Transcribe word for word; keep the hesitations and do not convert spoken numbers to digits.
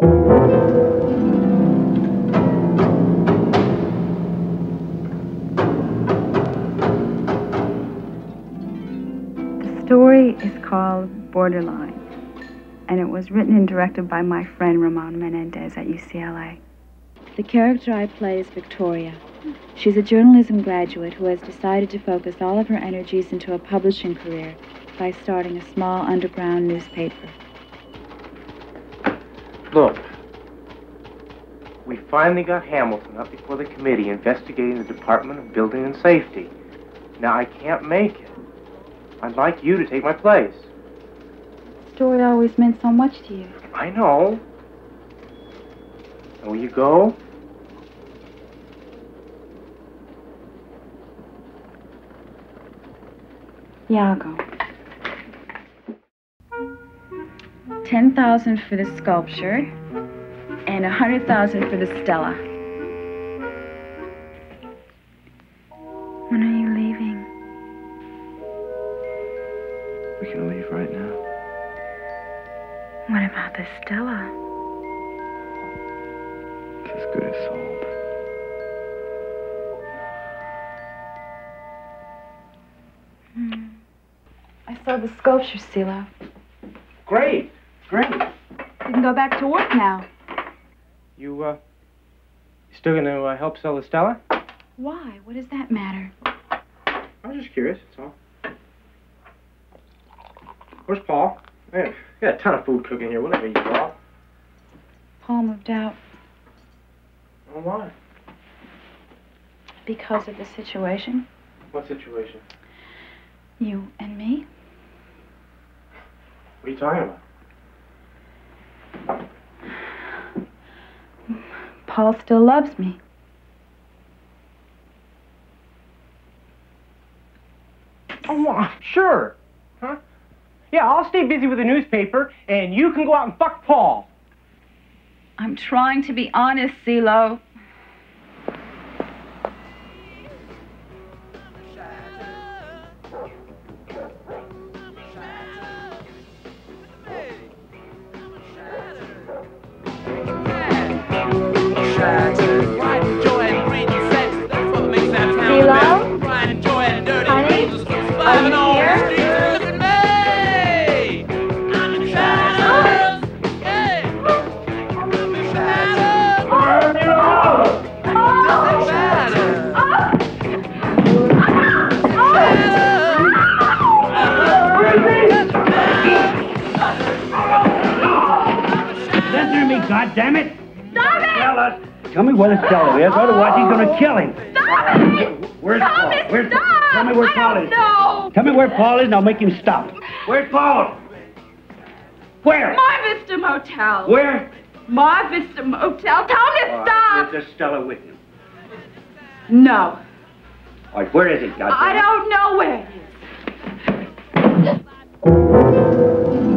The story is called Borderline, and it was written and directed by my friend Ramon Menendez at U C L A. The character I play is Victoria. She's a journalism graduate who has decided to focus all of her energies into a publishing career by starting a small underground newspaper. Look, we finally got Hamilton up before the committee investigating the Department of Building and Safety. Now, I can't make it. I'd like you to take my place. The story always meant so much to you. I know. Now, will you go? Yeah, I'll go. ten thousand dollars for the sculpture and one hundred thousand dollars for the Stella. When are you leaving? We can leave right now. What about the Stella? It's as good as sold. Hmm. I saw the sculpture, Sila. Great. Great. You can go back to work now. You, uh, you still going to uh, help sell the Stella? Why? What does that matter? I'm just curious, that's all. Where's Paul? Man, we got a ton of food cooking here. Whatever you got. Paul moved out. Oh, why? Because of the situation. What situation? You and me. What are you talking about? Paul still loves me. Oh, sure. Huh? Yeah, I'll stay busy with the newspaper, and you can go out and fuck Paul. I'm trying to be honest, CeeLo. Damn it! Stop it! Stella. Tell me where the Stella is, otherwise he's going to kill him. Stop it! Where's stop Paul? It, Where's stop. Paul? Tell me where I Paul don't is. Know. Tell me where Paul is, and I'll make him stop. Where's Paul? Where? Marvista Motel. Where? Marvista Motel. Tell him to All stop. Right. Is the Stella with you? No. All right, where is he? I don't know where he is.